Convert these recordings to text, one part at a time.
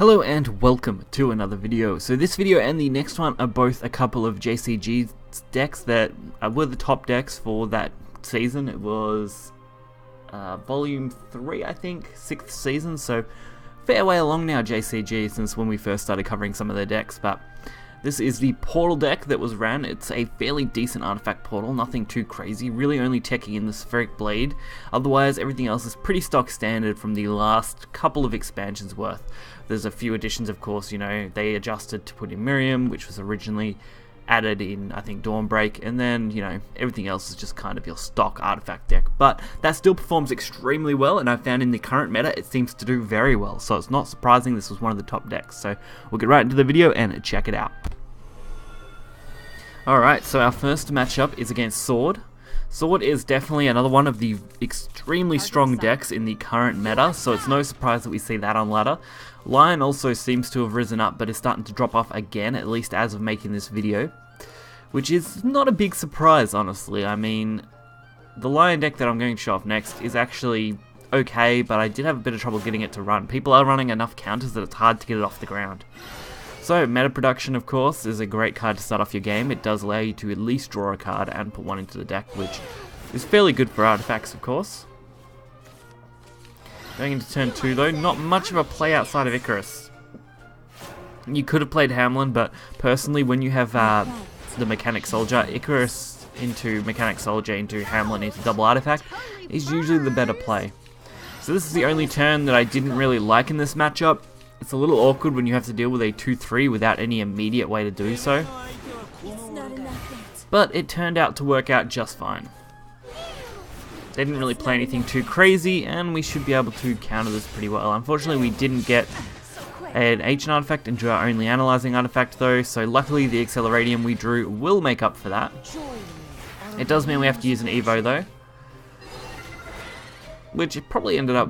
Hello and welcome to another video. So this video and the next one are both a couple of JCG decks that were the top decks for that season. It was volume 3, I think, 6th season, so fair way along now, JCG, since when we first started covering some of their decks. But this is the portal deck that was ran. It's a fairly decent artifact portal, nothing too crazy, really only teching in the Spheric Blade. Otherwise, everything else is pretty stock standard from the last couple of expansions worth. There's a few additions, of course, you know, they adjusted to put in Miriam, which was originally added in, I think, Dawnbreak, and then, you know, everything else is just kind of your stock artifact deck, but that still performs extremely well, and I found in the current meta it seems to do very well, so it's not surprising this was one of the top decks. So we'll get right into the video and check it out. Alright, so our first matchup is against Sword. Sword is definitely another one of the extremely strong decks in the current meta, so it's no surprise that we see that on ladder. Lion also seems to have risen up but is starting to drop off again, at least as of making this video, which is not a big surprise, honestly. I mean, the Lion deck that I'm going to show off next is actually okay, but I did have a bit of trouble getting it to run. People are running enough counters that it's hard to get it off the ground. So, Meta Production, of course, is a great card to start off your game. It does allow you to at least draw a card and put one into the deck, which is fairly good for artifacts, of course. Going into turn 2, though, not much of a play outside of Icarus. You could have played Hamlin, but personally, when you have the Mechanic Soldier, Icarus into Mechanic Soldier into Hamlin into double artifact is usually the better play. So this is the only turn that I didn't really like in this matchup. It's a little awkward when you have to deal with a 2-3 without any immediate way to do so, but it turned out to work out just fine. They didn't really play anything too crazy, and we should be able to counter this pretty well. Unfortunately, we didn't get an Ancient Artifact and drew our only Analyzing Artifact though, so luckily the Acceleradium we drew will make up for that. It does mean we have to use an Evo though, which it probably ended up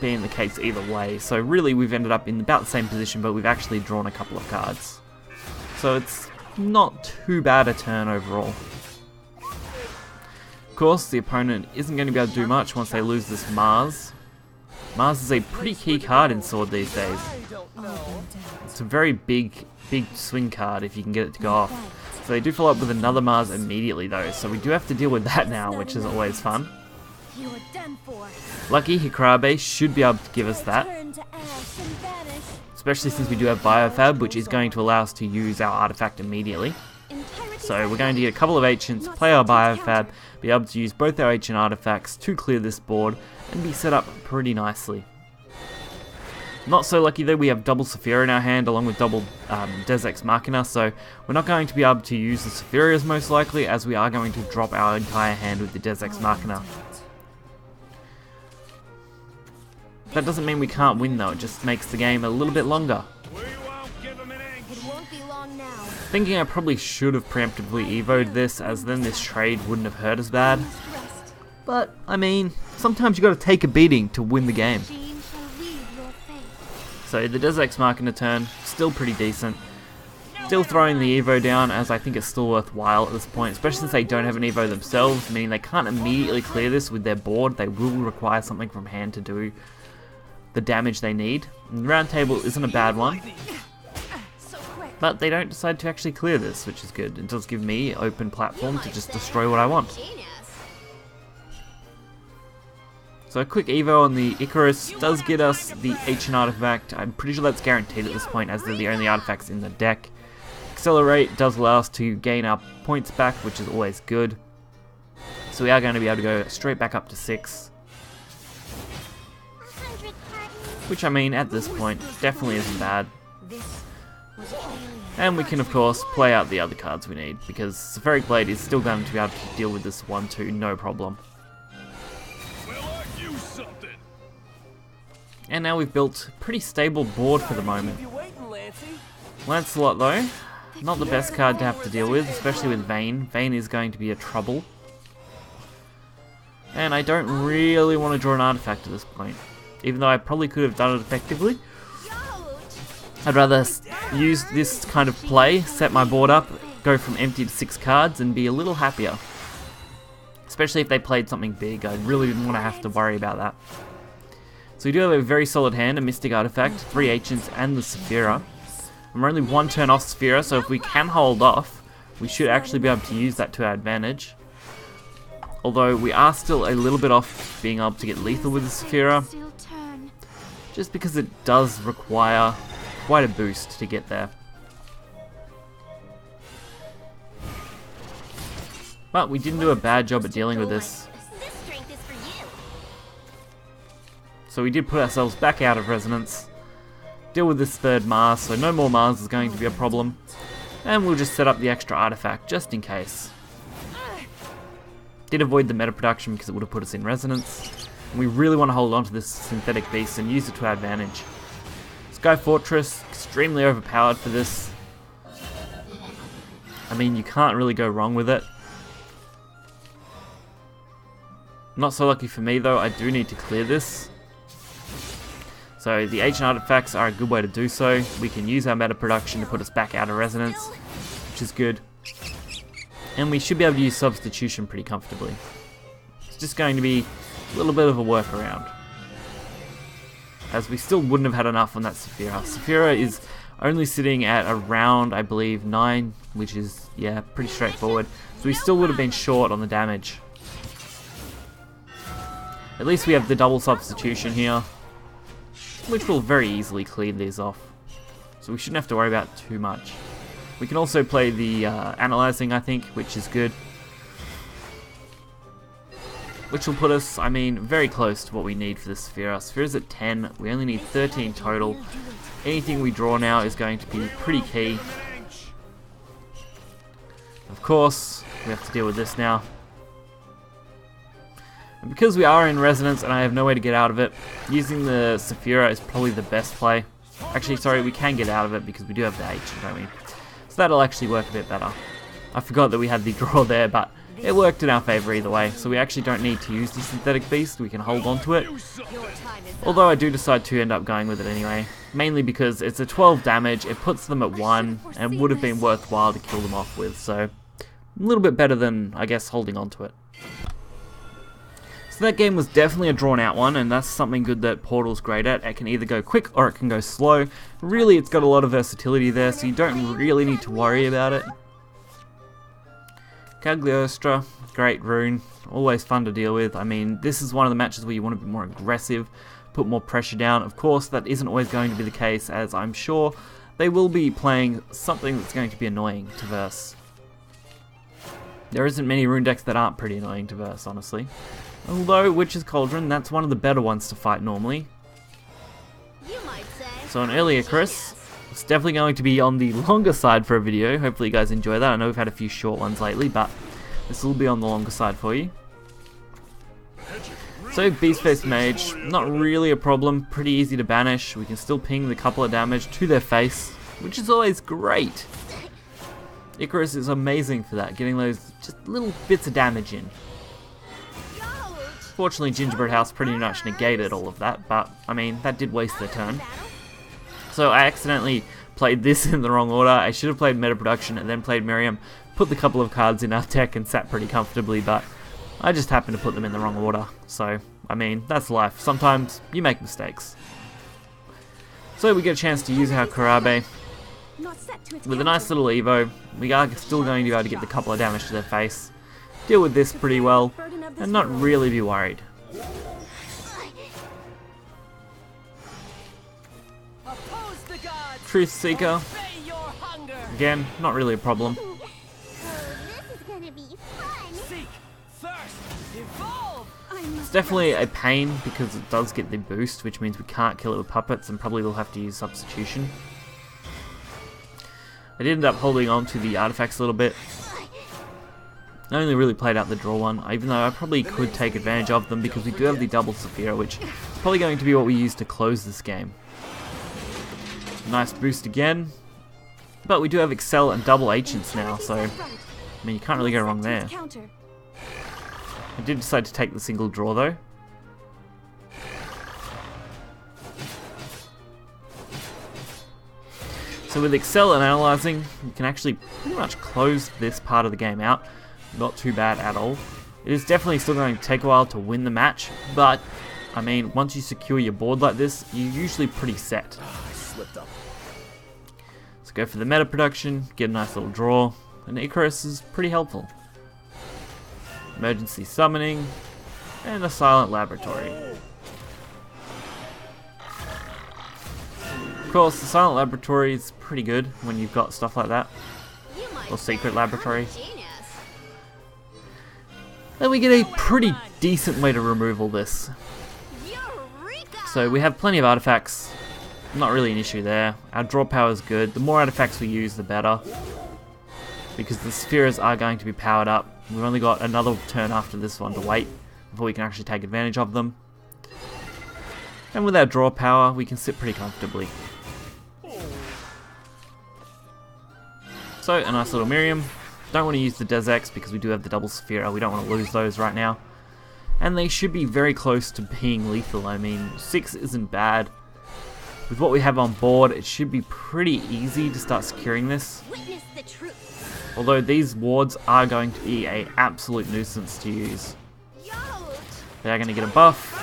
being the case either way, so really we've ended up in about the same position, but we've actually drawn a couple of cards, so it's not too bad a turn overall. Of course, the opponent isn't going to be able to do much once they lose this Mars. Mars is a pretty key card in Sword these days. It's a very big swing card if you can get it to go off. So they do follow up with another Mars immediately though, so we do have to deal with that now, which is always fun. Lucky Hikarabe should be able to give us that, especially since we do have Biofab, which is going to allow us to use our artifact immediately. So we're going to get a couple of ancients, play our Biofab, be able to use both our ancient artifacts to clear this board, and be set up pretty nicely. Not so lucky though, we have double Sephira in our hand along with double Deus Ex Machina, so we're not going to be able to use the Sephiras most likely, as we are going to drop our entire hand with the Deus Ex Machina. That doesn't mean we can't win though, it just makes the game a little bit longer. Thinking I probably should have preemptively evoed this, as then this trade wouldn't have hurt as bad. But, I mean, sometimes you gotta take a beating to win the game. So the Deus Ex Machina turn, still pretty decent. Still throwing the Evo down, as I think it's still worthwhile at this point, especially since they don't have an Evo themselves, meaning they can't immediately clear this with their board. They will require something from hand to do the damage they need. And Round Table isn't a bad one, but they don't decide to actually clear this, which is good. It does give me open platform to just destroy what I want. So a quick Evo on the Icarus does get us the Ancient Artifact. I'm pretty sure that's guaranteed at this point, as they're the only artifacts in the deck. Accelerate does allow us to gain our points back, which is always good. So we are going to be able to go straight back up to 6. Which, I mean, at this point, definitely isn't bad. And we can, of course, play out the other cards we need, because Spheric Blade is still going to be able to deal with this 1-2, no problem. And now we've built a pretty stable board for the moment. Lancelot, though, not the best card to have to deal with, especially with Vayne. Vayne is going to be a trouble. And I don't really want to draw an artifact at this point, even though I probably could have done it effectively. I'd rather use this kind of play, set my board up, go from empty to 6 cards, and be a little happier. Especially if they played something big, I really didn't want to have to worry about that. So we do have a very solid hand, a Mystic Artifact, 3 Ancients, and the Sephira. And we're only one turn off Sephira, so if we can hold off, we should actually be able to use that to our advantage. Although we are still a little bit off being able to get lethal with the Sephira, just because it does require quite a boost to get there. But we didn't do a bad job at dealing with this. So we did put ourselves back out of resonance, deal with this third Mars, so no more Mars is going to be a problem. And we'll just set up the extra artifact, just in case. Did avoid the meta production because it would have put us in resonance. And we really want to hold on to this synthetic beast and use it to our advantage. Sky Fortress, extremely overpowered for this. I mean, you can't really go wrong with it. Not so lucky for me though, I do need to clear this. So the ancient artifacts are a good way to do so. We can use our meta production to put us back out of resonance, which is good. And we should be able to use substitution pretty comfortably. It's just going to be a little bit of a workaround, as we still wouldn't have had enough on that Sephira. Sephira is only sitting at around, I believe, 9, which is, yeah, pretty straightforward. So we still would have been short on the damage. At least we have the double substitution here, which will very easily clean these off. So we shouldn't have to worry about too much. We can also play the Analyzing, I think, which is good. Which will put us, I mean, very close to what we need for the Sephira. Sephira's at 10, we only need 13 total. Anything we draw now is going to be pretty key. Of course, we have to deal with this now. And because we are in resonance and I have no way to get out of it, using the Sephira is probably the best play. Actually, sorry, we can get out of it because we do have the ancient, don't we? So that'll actually work a bit better. I forgot that we had the draw there, but it worked in our favour either way, so we actually don't need to use the synthetic beast, we can hold on to it. Although I do decide to end up going with it anyway, mainly because it's a 12 damage, it puts them at 1, and it would have been worthwhile to kill them off with, so a little bit better than, I guess, holding on to it. So that game was definitely a drawn out one, and that's something good that Portal's great at. It can either go quick or it can go slow. Really, it's got a lot of versatility there, so you don't really need to worry about it. Cagliostro, great rune, always fun to deal with. I mean, this is one of the matches where you want to be more aggressive, put more pressure down. Of course, that isn't always going to be the case, as I'm sure they will be playing something that's going to be annoying to verse. There isn't many rune decks that aren't pretty annoying to verse, honestly. Although, Witch's Cauldron, that's one of the better ones to fight normally. So on early Icarus, it's definitely going to be on the longer side for a video. Hopefully you guys enjoy that. I know we've had a few short ones lately, but this will be on the longer side for you. So Beast-Faced Mage, not really a problem, pretty easy to banish. We can still ping the couple of damage to their face, which is always great. Icarus is amazing for that, getting those just little bits of damage in. Fortunately, Gingerbread House pretty much negated all of that, but I mean, that did waste their turn. So I accidentally played this in the wrong order. I should have played Meta Production and then played Miriam, put the couple of cards in our deck and sat pretty comfortably, but I just happened to put them in the wrong order. So, I mean, that's life. Sometimes you make mistakes. So we get a chance to use our Hikarabe. With a nice little Evo, we are still going to be able to get the couple of damage to their face, deal with this pretty well, and not really be worried. Truth Seeker, again, not really a problem. It's definitely a pain because it does get the boost, which means we can't kill it with puppets and probably will have to use substitution. I did end up holding on to the artifacts a little bit. I only really played out the draw one, even though I probably could take advantage of them because we do have the double Sephira, which is probably going to be what we use to close this game. Nice boost again, but we do have Excel and double Ancients now, so I mean you can't really go wrong there. I did decide to take the single draw though. So with Excel and Analyzing, you can actually pretty much close this part of the game out, not too bad at all. It is definitely still going to take a while to win the match, but I mean, once you secure your board like this, you're usually pretty set. Let's go for the Meta Production, get a nice little draw, and Icarus is pretty helpful. Emergency Summoning, and a Silent Laboratory. Of course, the Silent Laboratory is pretty good when you've got stuff like that. Or Secret Laboratory. Then we get a pretty decent way to remove all this. So we have plenty of artifacts, not really an issue there. Our draw power is good. The more artifacts we use, the better. Because the Sephiras are going to be powered up. We've only got another turn after this one to wait before we can actually take advantage of them. And with our draw power, we can sit pretty comfortably. So, a nice little Miriam. Don't want to use the Deus Ex because we do have the double Sephira. We don't want to lose those right now. And they should be very close to being lethal. I mean, 6 isn't bad. With what we have on board, it should be pretty easy to start securing this. Although these wards are going to be an absolute nuisance to use. They are going to get a buff.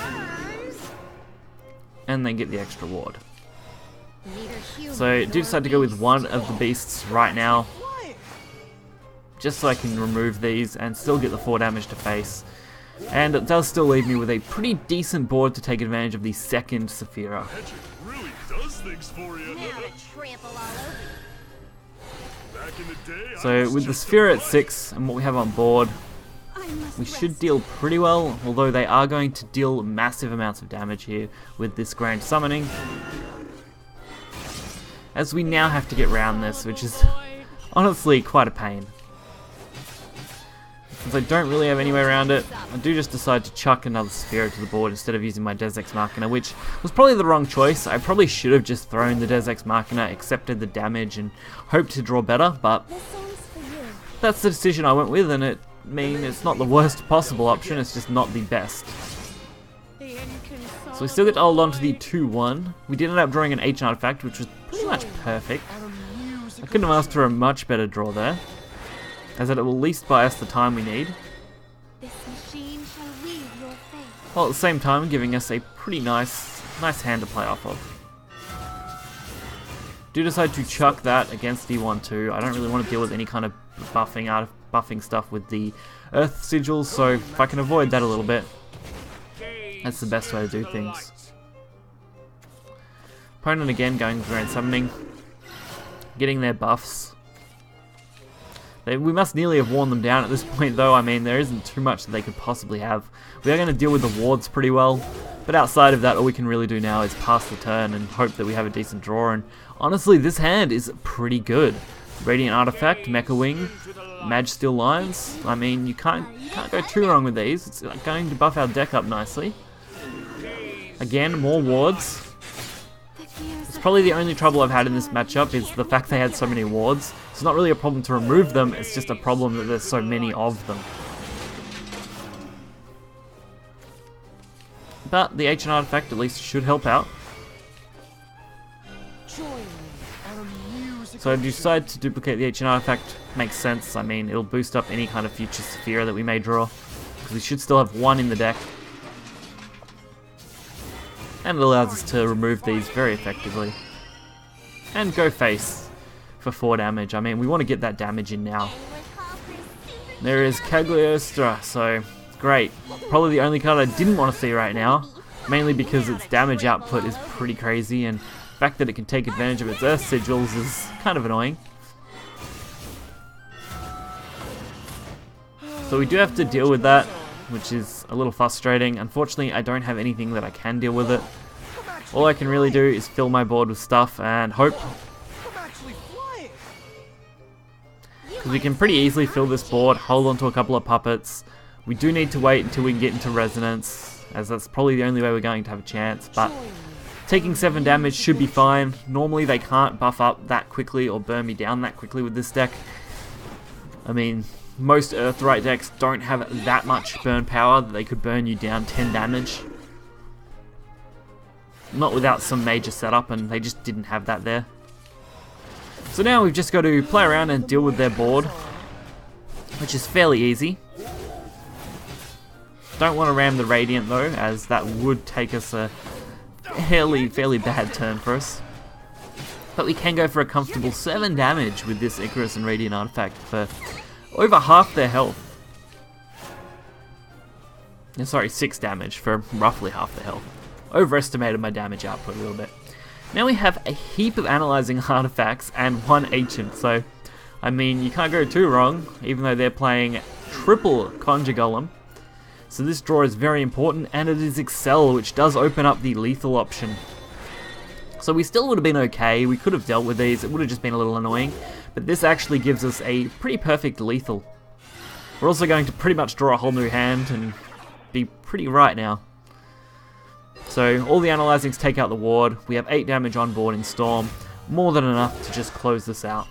And they get the extra ward. So I do decide to go with one of the beasts right now. Just so I can remove these and still get the 4 damage to face. And it does still leave me with a pretty decent board to take advantage of the second Sephira. So with the Sephira at 6 and what we have on board, we should deal pretty well, although they are going to deal massive amounts of damage here with this Grand Summoning. As we now have to get round this, which is honestly quite a pain. Since I don't really have any way around it, I do just decide to chuck another Sephira to the board instead of using my Deus Ex Machina, which was probably the wrong choice. I probably should have just thrown the Deus Ex Machina, accepted the damage, and hoped to draw better, but that's the decision I went with, and it's not the worst possible option, it's just not the best. So we still get to hold on to the 2-1. We did end up drawing an Ancient Artifact, which was pretty much perfect. I couldn't have asked for a much better draw there, as that it will least buy us the time we need, while at the same time giving us a pretty nice hand to play off of. Do decide to chuck that against the 1-2. I don't really want to deal with any kind of buffing stuff with the Earth Sigils, so if I can avoid that a little bit, that's the best way to do things. Opponent again going for Grand Summoning, getting their buffs. We must nearly have worn them down at this point though. I mean, there isn't too much that they could possibly have. We are going to deal with the wards pretty well, but outside of that, all we can really do now is pass the turn and hope that we have a decent draw, and honestly, this hand is pretty good. Radiant Artifact, Mecha Wing, Maj Steel Lions. I mean, you can't go too wrong with these. It's going to buff our deck up nicely. Again, more wards. It's probably the only trouble I've had in this matchup is the fact they had so many wards. It's not really a problem to remove them, it's just a problem that there's so many of them. But the Ancient Artifact at least should help out. So I decide to duplicate the Ancient Artifact. Makes sense, I mean, it'll boost up any kind of future Sephira that we may draw, because we should still have one in the deck. And it allows us to remove these very effectively. And go face for 4 damage. I mean, we want to get that damage in now. There is Cagliostro, so great. Probably the only card I didn't want to see right now, mainly because its damage output is pretty crazy, and the fact that it can take advantage of its Earth Sigils is kind of annoying. So we do have to deal with that, which is a little frustrating. Unfortunately, I don't have anything that I can deal with it. All I can really do is fill my board with stuff and hope. Because we can pretty easily fill this board, hold on to a couple of puppets. We do need to wait until we can get into resonance, as that's probably the only way we're going to have a chance, but taking 7 damage should be fine. Normally they can't buff up that quickly or burn me down that quickly with this deck. I mean, most Earthright decks don't have that much burn power that they could burn you down 10 damage. Not without some major setup, and they just didn't have that there. So now we've just got to play around and deal with their board, which is fairly easy. Don't want to ram the Radiant though, as that would take us a fairly bad turn for us. But we can go for a comfortable 7 damage with this Icarus and Radiant Artifact for over half their health. Sorry, 6 damage for roughly half the health. Overestimated my damage output a little bit. Now we have a heap of Analyzing Artifacts and 1 Ancient, so I mean you can't go too wrong, even though they're playing triple Conjure Golem. So this draw is very important, and it is Excel, which does open up the lethal option. So we still would have been okay, we could have dealt with these, it would have just been a little annoying, but this actually gives us a pretty perfect lethal. We're also going to pretty much draw a whole new hand and be pretty right now. So all the Analyzings take out the ward, we have 8 damage on board in Storm, more than enough to just close this out.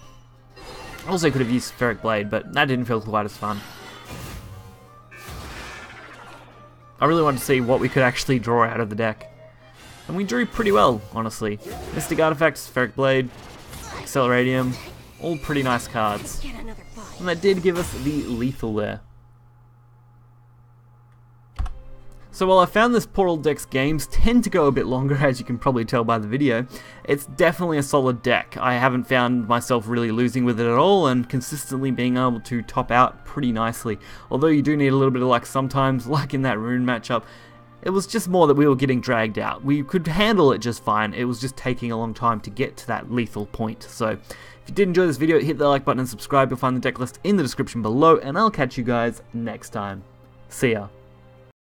Also could have used Spheric Blade, but that didn't feel quite as fun. I really wanted to see what we could actually draw out of the deck. And we drew pretty well, honestly. Mystic Artifact, Spheric Blade, Acceleradium, all pretty nice cards. And that did give us the lethal there. So while I found this Portal deck's games tend to go a bit longer, as you can probably tell by the video, it's definitely a solid deck. I haven't found myself really losing with it at all, and consistently being able to top out pretty nicely. Although you do need a little bit of luck sometimes, like in that rune matchup. It was just more that we were getting dragged out. We could handle it just fine, it was just taking a long time to get to that lethal point. So if you did enjoy this video, hit the like button and subscribe. You'll find the deck list in the description below, and I'll catch you guys next time. See ya.